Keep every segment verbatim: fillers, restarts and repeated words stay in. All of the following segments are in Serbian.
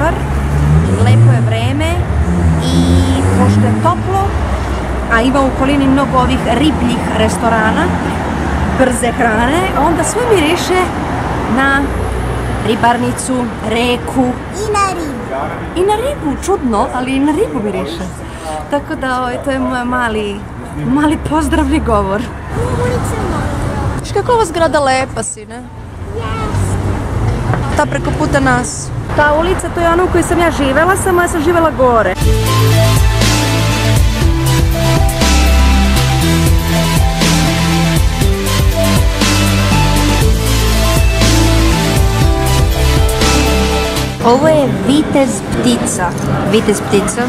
dobar, lepo je vreme i pošto je toplo, a ima u okolini mnogo ovih ribljih restorana, brze hrane, onda sve miriše na ribarnicu, reku i na ribu. I na ribu, čudno, ali i na ribu miriše. Tako da to je moj mali, mali pozdravni govor. Kako je ova zgrada lepa, sine? Ta preko puta nas. Ta ulica, to je ona u kojoj sam ja živela, samo ja sam živela gore. Ovo je Vitez Ptica. Vitez Ptica.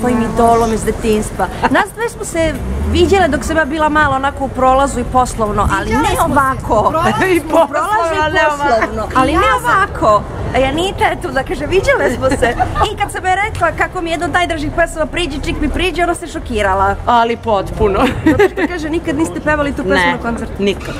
Svojim idolom iz detinjstva. Nas dve smo se vidjele dok sam ja bila mala, onako u prolazu i poslovno, ali ne ovako. I prolazu i poslovno, ali ne ovako. I Anita je tu da kaže, vidjele smo se. I kad sam joj rekla kako mi jedno od najdražih pesama Priđi, čik mi priđi, ona se šokirala. Ali potpuno. Zato što kaže, nikad niste pevali tu pesmu na koncertu. Ne, nikad.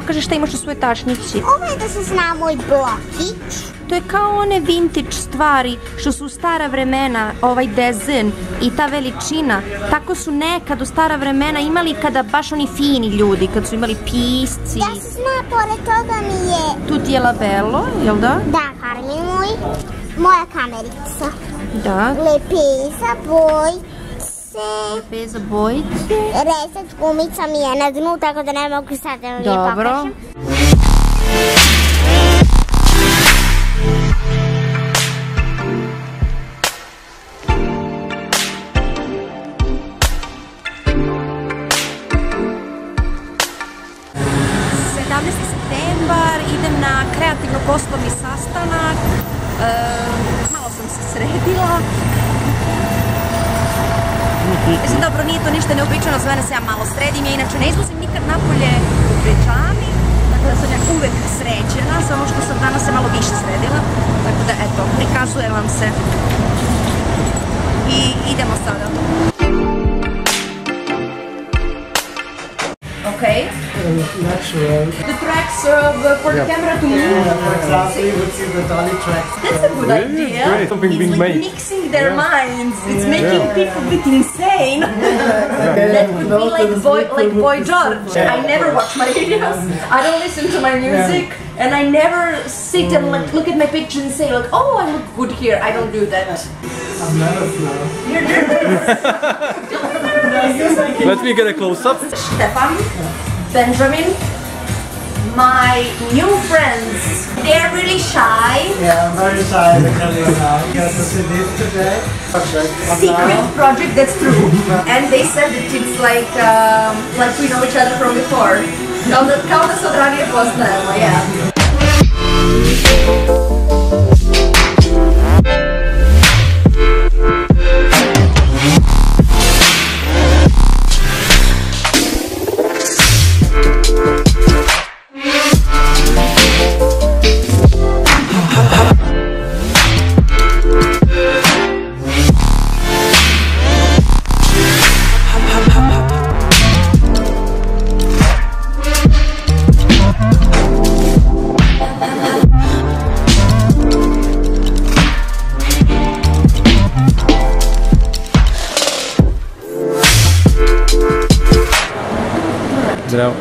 pokaže šta imaš u svojoj tačnici. Ovo je da se zna moj blokić. To je kao one vintage stvari što su u stara vremena, ovaj dezen i ta veličina, tako su nekad u stara vremena imali kada baš oni fini ljudi, kad su imali pisci. Da se zna, pored toga mi je... Tu ti je labelo, jel da? Da, Karli moj, moja kamerica. Da. Lepeza, bojce. Lepeza, bojce. Rezač gumica mi je na dnu, tako da ne mogu sad da mi je pokažem. Dobro. sedamnaesti septembar idem na kreativno-poslovni sastanak, malo sam se sredila. Mislim, dobro, nije to ništa neobičajno, za mene se ja malo sredim, ja inače ne izlazim nikad napolje u pijami, tako da sam ja uvek sređena, samo što sam danas se malo više sredila, tako da eto, prikazuje vam se i idemo sada. Okay. Not sure. The tracks uh, for the yeah. camera to move. Yeah, exactly. We'll see the dolly tracks. That's a good really idea. It's, great. Something it's being like made. mixing their yeah. minds. It's yeah. making yeah. people a bit insane. Yeah. Okay. That would be like boy, like boy George. Yeah. I never watch my videos. I don't listen to my music, yeah. and I never sit and like look at my picture and say like, oh, I look good here. I don't do that. I'm nervous now. You're nervous. Let me get a close-up. Stefan, Benjamin, my new friends. They're really shy. Yeah, I'm very shy. Secret project, that's true. And they said that it's like um, like we know each other from before. Kao da se od ranije poznajemo, yeah. Zdravo.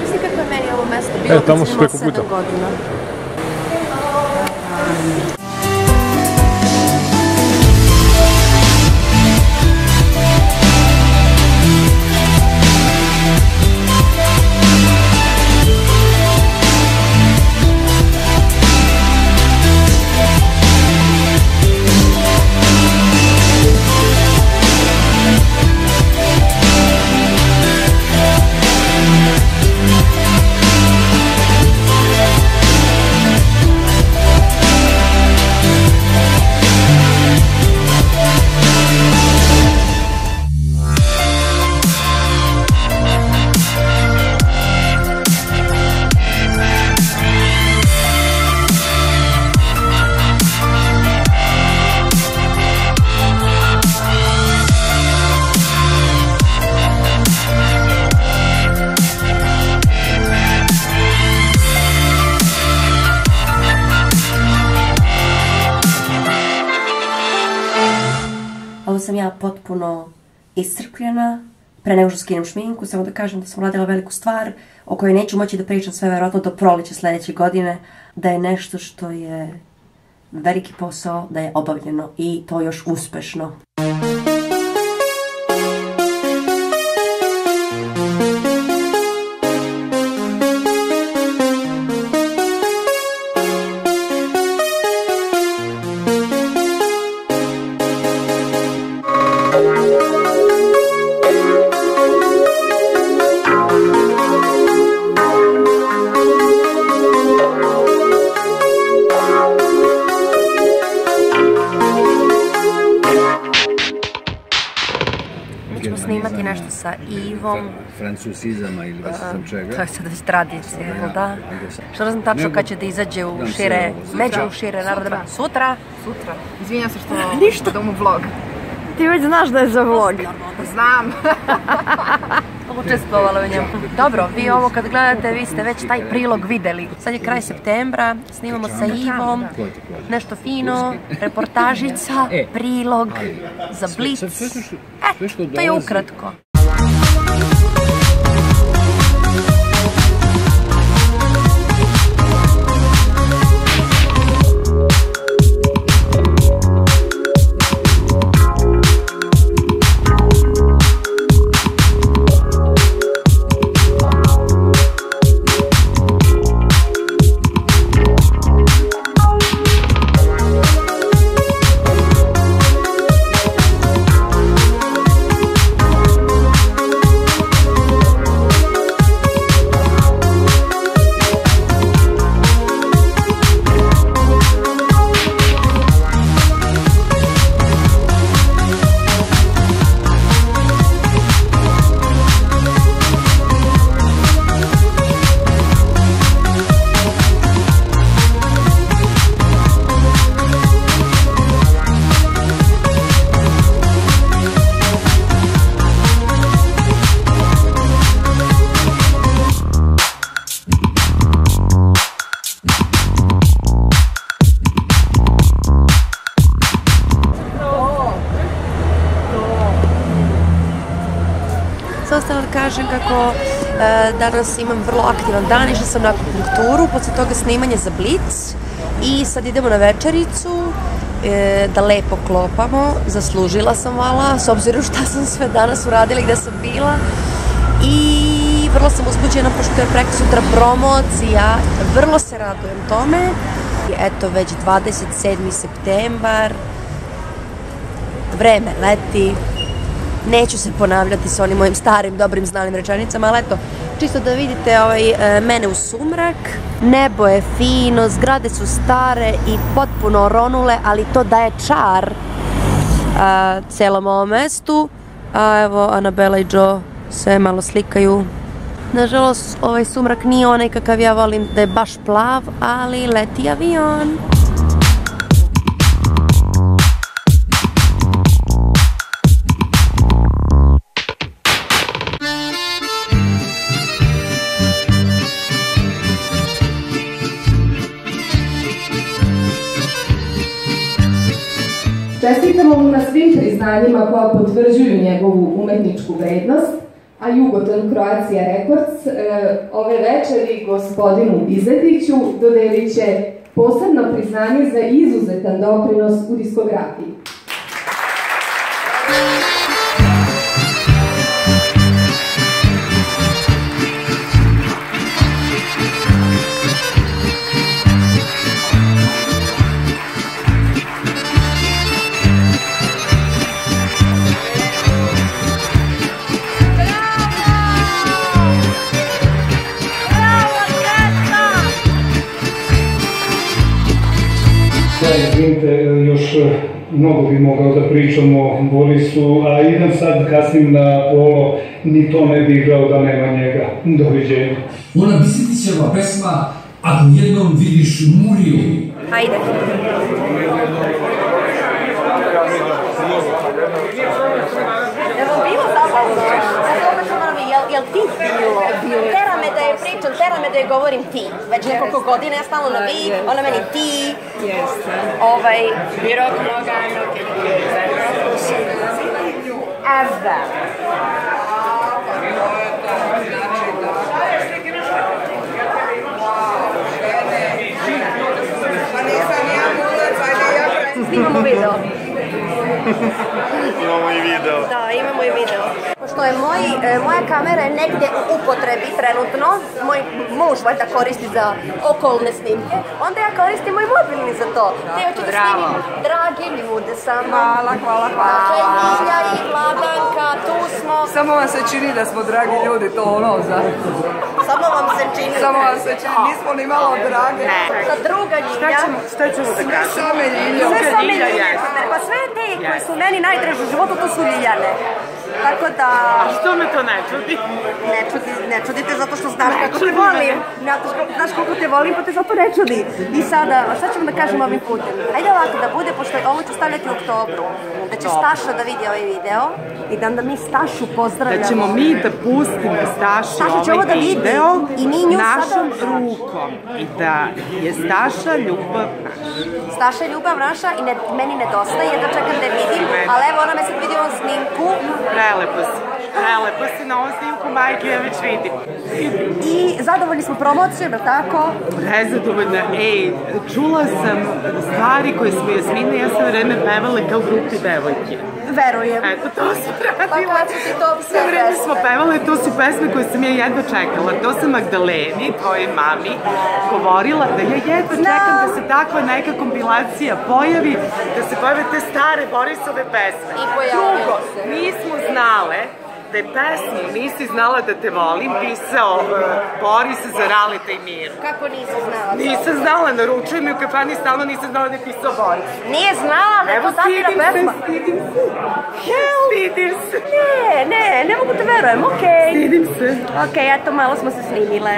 Mislim kako je meni ovo mesto bilo kad sam imao sedam godina. Sam ja potpuno iscrpljena, pre nego što skinem šminku, samo da kažem da sam radila veliku stvar o kojoj neću moći da pričam sve verovatno do proleća sledeće godine, da je nešto što je veliki posao, da je obavljeno i to još uspešno. nešto sa Ivom. Francusizama ili vas sam čega. To je sad već tradicija, jel da? Što razum tačno kad ćete izađe u šire, među u šire narodima? Sutra? Sutra. Izvinjam se što dam u vlog. Ti već znaš da je za vlog. Znam. Učestvovala u njemu. Dobro, vi ovo kad gledate, vi ste već taj prilog videli. Sad je kraj septembra, snimamo sa Ivom, nešto fino, reportažica, prilog za Blitz. E, to je ukratko. Kažem kako danas imam vrlo aktivan dan, išla sam na akupunkturu, poslije toga snimanje za Blitz i sad idemo na večericu da lepo klopamo, zaslužila sam vala, s obzirom šta sam sve danas uradila i gde sam bila i vrlo sam uzbuđena pošto je preko sutra promocija, vrlo se radujem tome. Eto već dvadeset sedmi septembar, vreme leti. Neću se ponavljati sa onim mojim starim, dobrim, znanim rečenicama, ali eto, čisto da vidite mene u sumrak. Nebo je fino, zgrade su stare i potpuno oronule, ali to daje čar celom ovom mestu. A evo, Anabela i Joe se malo slikaju. Nažalost, ovaj sumrak nije onaj kakav ja volim da je baš plav, ali leti avion. Čestitamo mu na svim priznanjima koja potvrđuju njegovu umetničku vrednost, a Jugoton Croatia Records ove večeri gospodinu Bizetiću dodelit će posebno priznanje za izuzetan doprinos u diskografiji. Još mnogo bi mogao da pričam o Borisu, a idem sad kasnim na polo, ni to ne bi igrao da nema njega. Doviđenja. Ona Bizetićeva pesma Ako jednom vidiš Muriju. Hajde. Evo bilo zabavno, jel ti bilo? Tera me da je pričam, tera me da je govorim ti. Već nekoliko godina ja stalno na vi, ona meni ti. Jeste. Ovaj... Birok noga, noge. Azda. Snimamo video. Imamo i video. Da, imamo i video. Pošto je moja kamera negdje u upotrebi trenutno, moj muž valjda koristi za okolne snimke, onda ja koristim moj mobilni za to. Te ja ću da snimim drage ljude samo. Hvala, hvala, hvala. Dakle, Milja i Vladanka, tu smo. Samo vam se čini da smo dragi ljudi, to ono za... Samo vam se čini. Samo vam se čini, nismo ni malo drage. Sa druga Ljilja. Šta ćemo da kažem? Sve same Ljilja. Sve same Ljilja. Pa sve te koje su meni najdraže u životu, to su Ljiljane. Tako da... A što me to ne čudi? Ne čudi te zato što znaš kako te volim. Znaš koliko te volim pa te zato ne čudi. I sada, šta ćemo da kažem ovim putem? Ajde ovako da bude, pošto ovo ću stavljati u oktobru. Da će Staša da vidi ovaj video i da onda mi Stašu pozdravljamo. Da ćemo mi da pustimo Stašu ovaj video našom rukom. I da je Staša ljubav naša. Staša je ljubav naša i meni nedostaje da čekam da je vidim. Ali evo ona me sad vidi u ovom snimku. Prelepo si, prelepo si na ovom snimku, majke, ja već vidim. I zadovoljni smo promocijom, je li tako? Nezadovoljna, ej, čula sam stvari koje smo Jasmina i ja sam vreme pevala kao grupi devojke. Verujem. Eto, to su radila. Pa kada su ti to sve pesme? Vreme smo pevale, to su pesme koje sam ja jedva čekala. To sam Magdaleni, tvojoj mami, govorila da ja jedva čekam da se takva neka kompilacija pojavi, da se pojave te stare Borisove pesme. I pojavio se. Nismo znale da je pesmu Nisi znala da te volim pisao Boris za Raleta i Miru. Kako nisam znala? Nisam znala, naručujem i u kafani stalno nisam znala da je pisao Boris. Nije znala da je to satira pesma? Evo, stidim se, stidim se. Ne, ne, ne mogu te verujem, okej. Stidim se. Okej, eto, malo smo se snimile.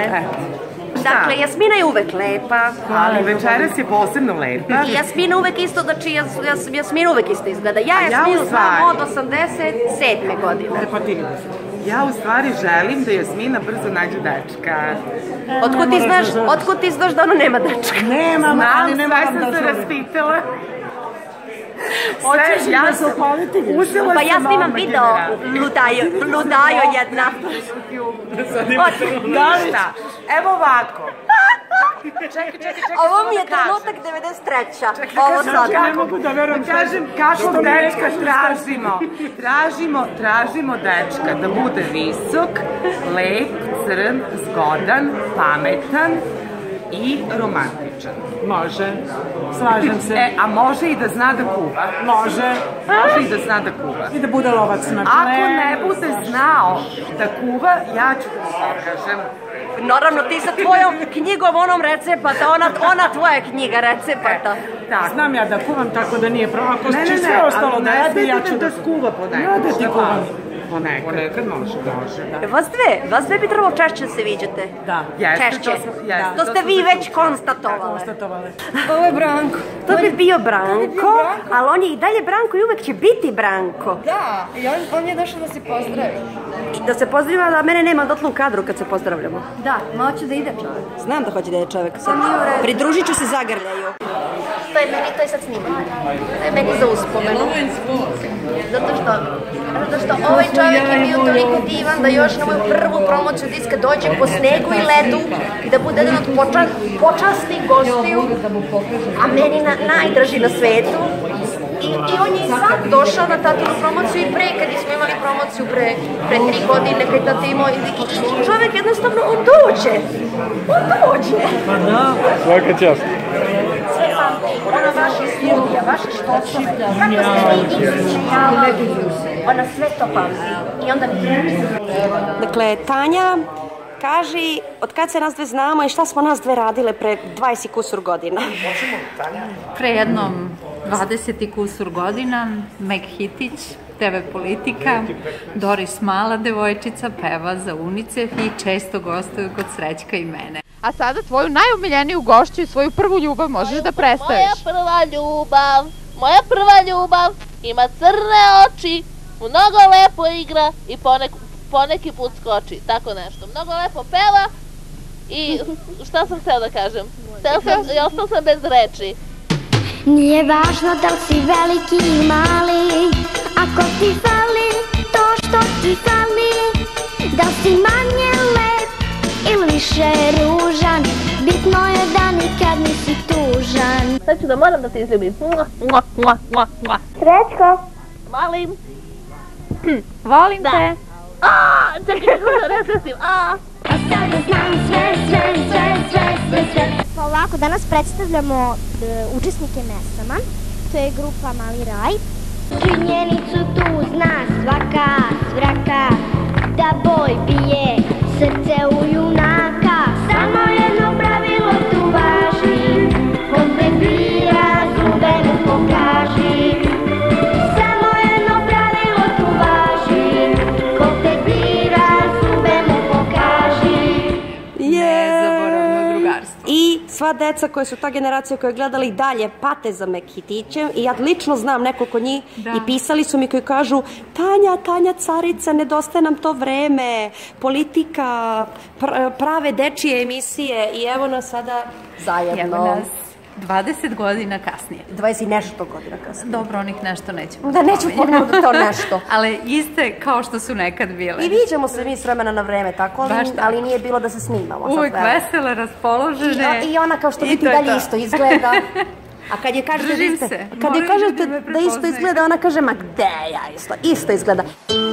Dakle, Jasmina je uvek lepa. Ali večeras je posebno lepa. I Jasmina uvek isto, znači Jasmina uvek isto izgleda. Ja Jasminu znam od osamdeset sedme godine. Ja u stvari želim da Jasmina brzo nađe dečka. Otkud ti znaš da ona nema dečka? Nemam, ali nemam da sam se raspitala. Hoćeš da se opraviti? Pa ja snimam video, ludajo jedna. Ništa, evo ovako. Ovo mi je trenutak devedeset treća. Ovo sada. Ne mogu da verujem kakvog dečka tražimo. Tražimo, tražimo dečka da bude visok, lep, crn, zgodan, pametan i romantičan. Može, slažem se. E, a može i da zna da kuva. Može. Može i da zna da kuva. I da bude lovac na tle. Ako ne bude znao da kuva, ja ću da se kažem. Naravno, ti sa tvojom knjigom, onom recepata, ona tvoja knjiga recepata. Znam ja da kuvam, tako da nije pravo. Ako će sve ostalo da jedi, ja ću da skuva ponekad. Ja da ti kuvam. Ponekad. Ponekad može, može. Vas dve, vas dve bi trebalo češće da se viđete. Da. Češće. To ste vi već konstatovali. Ovo je Branko. To bi bio Branko, ali on je i dalje Branko i uvek će biti Branko. Da, i on je došao da se pozdravi. Da se pozdravljamo, da mene nema dotle u kadru kad se pozdravljamo. Da, malo ću da ide čovjek. Znam da hoće da ide čovjek. Pridružit ću se zagrljaju. To je meni, to je sad snimanje. To je meni za uspomenu. Zato što, zato što ovaj čovjek je bio toliko divan da još na moju prvu promociju diska dođe po snegu i ledu i da bude jedan od počasnih gostiju, a meni najdraži na svetu. I on je i sad došao na tatinu promociju i pre, kad smo imali promociju pre tri godine, kad je tata imao, i čovjek jednostavno, on dođe, on dođe. Svaka čast. Sve sam, ona vaša studija, vaše štosove, kako ste mi izčinjavali, ona sve to pamzi. I onda mi... Dakle, Tanja, kaži, od kad se nas dve znamo i šta smo nas dve radile pre dvadeset kusur godina? Pre jednom dvadeset kusur godina, Mek Hitić, te ve Politika, Doris mala devojčica, peva za UNICEF i često gostuju kod Srećka i mene. A sada tvoju najomiljeniju gošću i svoju prvu ljubav možeš da predstaviš. Moja prva ljubav, moja prva ljubav, ima crne oči, mnogo lepo igra i poneki put skoči, tako nešto. Mnogo lepo peva i šta sam htela da kažem? I ostao sam bez reči. Nije važno da li si veliki i mali, ako ti fali to što ti fali, da li si manje lep ili više ružan, bitno je da nikad nisi tužan. Sad ću da moram da te izljubim. Srećko. Volim. Volim te. Aaaa, čekaj, da razresim, aaaa. A sada znam sve, sve, sve, sve, sve, sve. Pa ovako, danas predstavljamo učesnike Mesama, to je grupa Mali Raj. Činjenicu tu zna svaka svraka, da boj bije srce u junaka. Samo jedno pravilo tu važi, kome bira zube mu pokaži. Samo jedno pravilo tu važi, I sva deca koja su ta generacija koja je gledala i dalje pate za Mek Hitićem i ja lično znam nekoliko njih i pisali su mi koji kažu Tanja, Tanja carica, nedostaje nam to vreme, politika, prave dečije emisije i evo nas sada zajedno. dvadeset godina kasnije. dvadeset i nešto godina kasnije. Dobro, onih nešto nećemo. Da, neću ponovno to nešto. Ali iste kao što su nekad bile. I viđemo se mi s vremena na vreme, tako? Ali nije bilo da se snimamo. Uvijek vesele, raspoložene. I ona kao što biti dalje isto izgleda. A kad je kažete da isto izgleda, ona kaže, ma gde ja isto? Isto izgleda.